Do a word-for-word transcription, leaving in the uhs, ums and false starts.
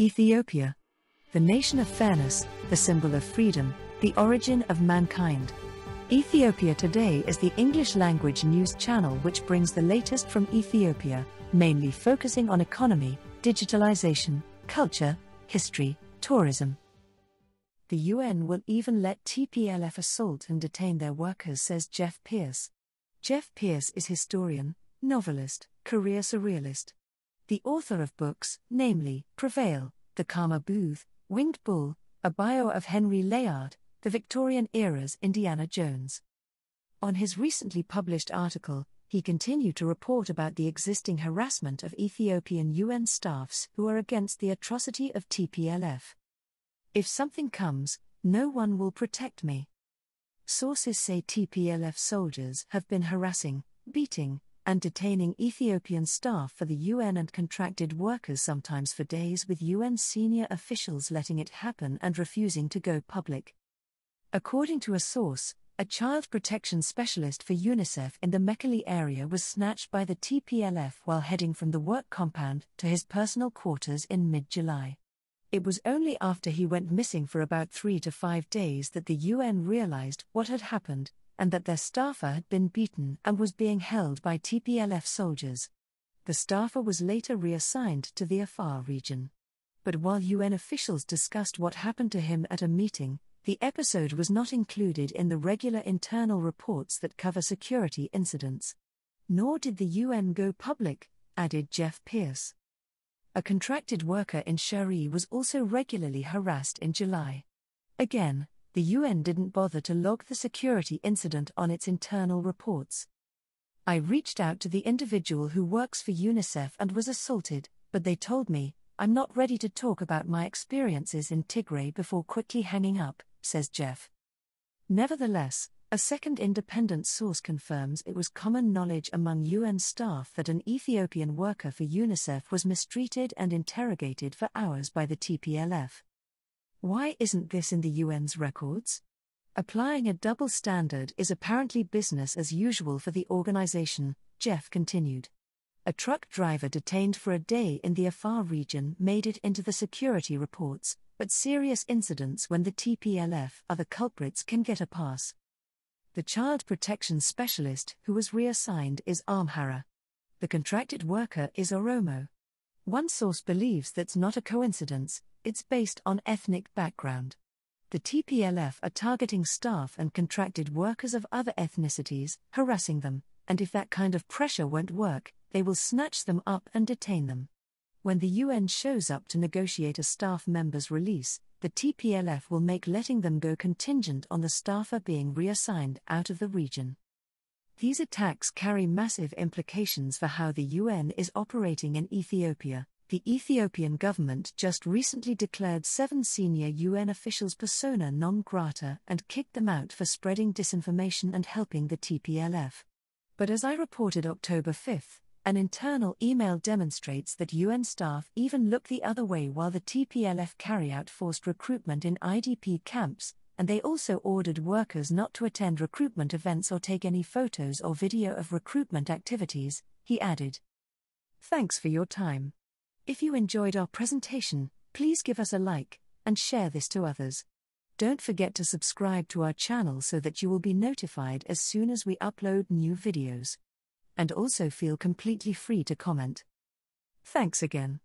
Ethiopia. The nation of fairness, the symbol of freedom, the origin of mankind. Ethiopia Today is the English-language news channel which brings the latest from Ethiopia, mainly focusing on economy, digitalization, culture, history, tourism. The U N will even let T P L F assault and detain their workers, says Jeff Pearce. Jeff Pearce is historian, novelist, career surrealist. The author of books, namely, Prevail, The Karma Booth, Winged Bull, a bio of Henry Layard, the Victorian era's Indiana Jones. On his recently published article, he continued to report about the existing harassment of Ethiopian U N staffs who are against the atrocity of T P L F. If something comes, no one will protect me. Sources say T P L F soldiers have been harassing, beating, and detaining Ethiopian staff for the U N and contracted workers, sometimes for days, with U N senior officials letting it happen and refusing to go public. According to a source, a child protection specialist for UNICEF in the Mekele area was snatched by the T P L F while heading from the work compound to his personal quarters in mid-July. It was only after he went missing for about three to five days that the U N realized what had happened, and that their staffer had been beaten and was being held by T P L F soldiers. The staffer was later reassigned to the Afar region. But while U N officials discussed what happened to him at a meeting, the episode was not included in the regular internal reports that cover security incidents. Nor did the U N go public, added Jeff Pearce. A contracted worker in Shiree was also regularly harassed in July. Again, the U N didn't bother to log the security incident on its internal reports. I reached out to the individual who works for UNICEF and was assaulted, but they told me, "I'm not ready to talk about my experiences in Tigray," before quickly hanging up, says Jeff. Nevertheless, a second independent source confirms it was common knowledge among U N staff that an Ethiopian worker for UNICEF was mistreated and interrogated for hours by the T P L F. Why isn't this in the U N's records? Applying a double standard is apparently business as usual for the organization, Jeff continued. A truck driver detained for a day in the Afar region made it into the security reports, but serious incidents when the T P L F are the culprits can get a pass. The child protection specialist who was reassigned is Amhara. The contracted worker is Oromo. One source believes that's not a coincidence, it's based on ethnic background. The T P L F are targeting staff and contracted workers of other ethnicities, harassing them, and if that kind of pressure won't work, they will snatch them up and detain them. When the U N shows up to negotiate a staff member's release, the T P L F will make letting them go contingent on the staffer being reassigned out of the region. These attacks carry massive implications for how the U N is operating in Ethiopia. The Ethiopian government just recently declared seven senior U N officials persona non grata and kicked them out for spreading disinformation and helping the T P L F. But as I reported October fifth, an internal email demonstrates that U N staff even look the other way while the T P L F carry out forced recruitment in I D P camps, and they also ordered workers not to attend recruitment events or take any photos or video of recruitment activities, he added. Thanks for your time. If you enjoyed our presentation, please give us a like and share this to others. Don't forget to subscribe to our channel so that you will be notified as soon as we upload new videos. And also feel completely free to comment. Thanks again.